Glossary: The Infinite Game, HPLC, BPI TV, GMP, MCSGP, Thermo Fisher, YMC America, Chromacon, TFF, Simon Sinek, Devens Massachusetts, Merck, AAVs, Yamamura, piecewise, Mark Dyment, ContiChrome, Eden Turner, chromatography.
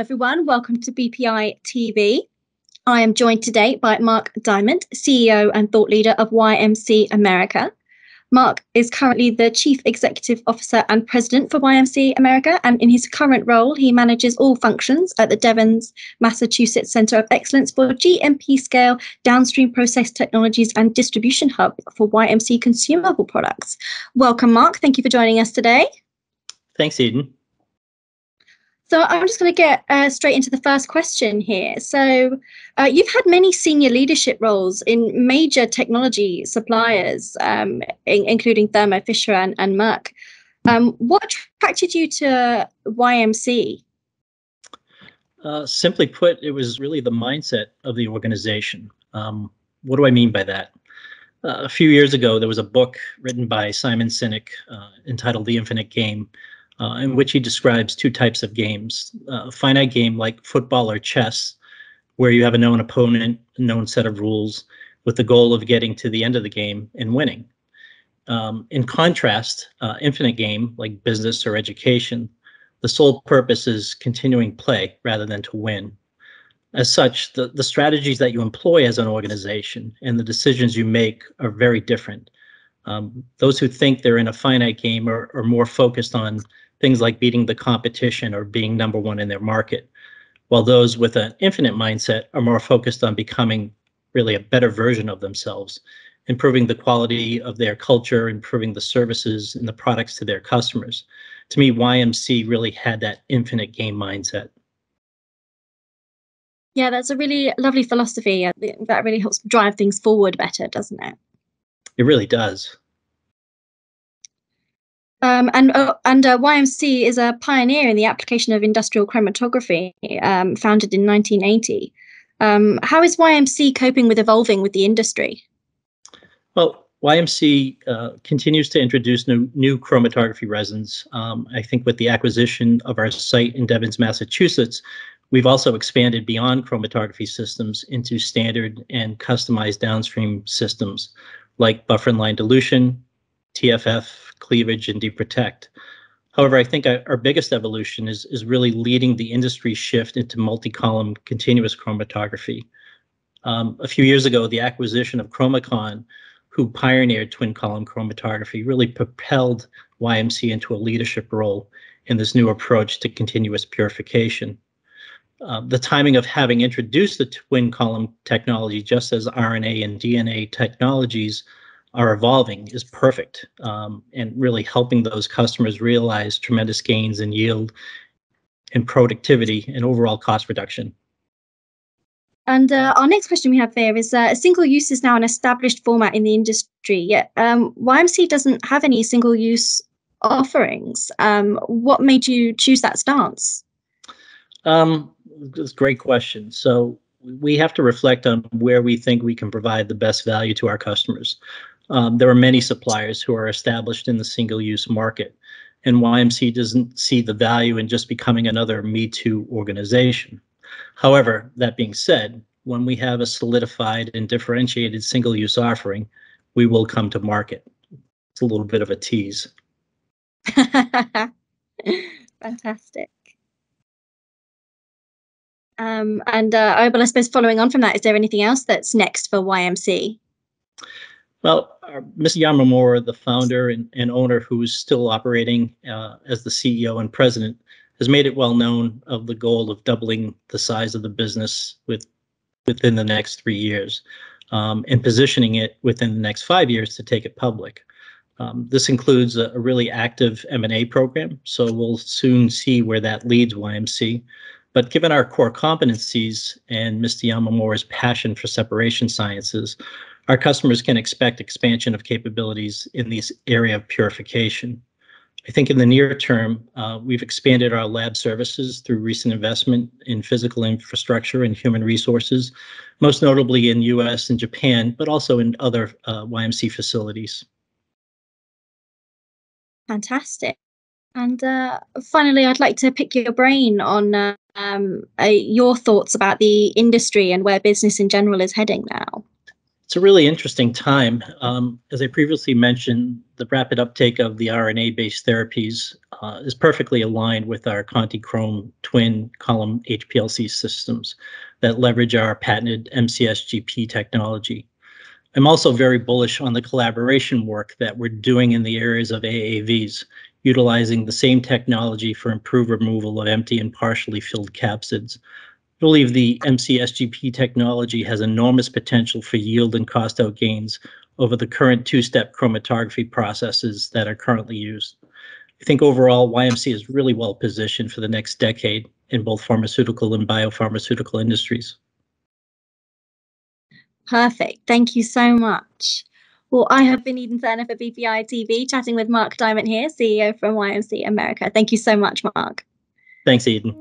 Hello everyone, welcome to BPI TV. I am joined today by Mark Dyment, CEO and thought leader of YMC America. Mark is currently the Chief Executive Officer and President for YMC America, and in his current role he manages all functions at the Devens Massachusetts Centre of Excellence for GMP scale downstream process technologies and distribution hub for YMC consumable products. Welcome Mark, thank you for joining us today. Thanks Eden. So I'm just going to get straight into the first question here. So you've had many senior leadership roles in major technology suppliers, including Thermo Fisher and Merck. What attracted you to YMC? Simply put, it was really the mindset of the organization. What do I mean by that? A few years ago, there was a book written by Simon Sinek entitled The Infinite Game, in which he describes two types of games. A finite game like football or chess, where you have a known opponent, a known set of rules, with the goal of getting to the end of the game and winning. In contrast, infinite game, like business or education, the sole purpose is continuing play rather than to win. As such, the strategies that you employ as an organization and the decisions you make are very different. Those who think they're in a finite game are more focused on things like beating the competition or being number one in their market, while those with an infinite mindset are more focused on becoming really a better version of themselves, improving the quality of their culture, improving the services and the products to their customers. To me, YMC really had that infinite game mindset. Yeah, that's a really lovely philosophy. That really helps drive things forward better, doesn't it? It really does. YMC is a pioneer in the application of industrial chromatography, founded in 1980. How is YMC coping with evolving with the industry? Well, YMC continues to introduce new chromatography resins. I think with the acquisition of our site in Devens, Massachusetts, we've also expanded beyond chromatography systems into standard and customized downstream systems like buffer and line dilution, TFF, cleavage, and deprotect. However, I think our biggest evolution is really leading the industry shift into multi-column continuous chromatography. A few years ago, the acquisition of Chromacon, who pioneered twin-column chromatography, really propelled YMC into a leadership role in this new approach to continuous purification. The timing of having introduced the twin-column technology, just as RNA and DNA technologies are evolving, is perfect, and really helping those customers realize tremendous gains in yield and productivity and overall cost reduction. And our next question we have there is, single use is now an established format in the industry, yet YMC doesn't have any single use offerings. What made you choose that stance? That's a great question. So we have to reflect on where we think we can provide the best value to our customers. There are many suppliers who are established in the single-use market, and YMC doesn't see the value in just becoming another Me Too organization. However, that being said, when we have a solidified and differentiated single-use offering, we will come to market. It's a little bit of a tease. Fantastic. But I suppose following on from that, is there anything else that's next for YMC? Well, Ms. Yamamura, the founder and owner who is still operating as the CEO and president, has made it well known of the goal of doubling the size of the business within the next 3 years and positioning it within the next 5 years to take it public. This includes a really active M&A program, so we'll soon see where that leads YMC. But given our core competencies and Mr. Yamamura's passion for separation sciences, our customers can expect expansion of capabilities in this area of purification. I think in the near term, we've expanded our lab services through recent investment in physical infrastructure and human resources, most notably in US and Japan, but also in other YMC facilities. Fantastic. And finally, I'd like to pick your brain on your thoughts about the industry and where business in general is heading now. It's a really interesting time. As I previously mentioned, the rapid uptake of the RNA-based therapies is perfectly aligned with our ContiChrome twin column HPLC systems that leverage our patented MCSGP technology. I'm also very bullish on the collaboration work that we're doing in the areas of AAVs, utilizing the same technology for improved removal of empty and partially filled capsids. I believe the MCSGP technology has enormous potential for yield and cost out gains over the current two-step chromatography processes that are currently used. I think overall, YMC is really well positioned for the next decade in both pharmaceutical and biopharmaceutical industries. Perfect. Thank you so much. Well, I have been Eden Turner for BPI TV, chatting with Mark Dyment here, CEO from YMC America. Thank you so much, Mark. Thanks, Eden.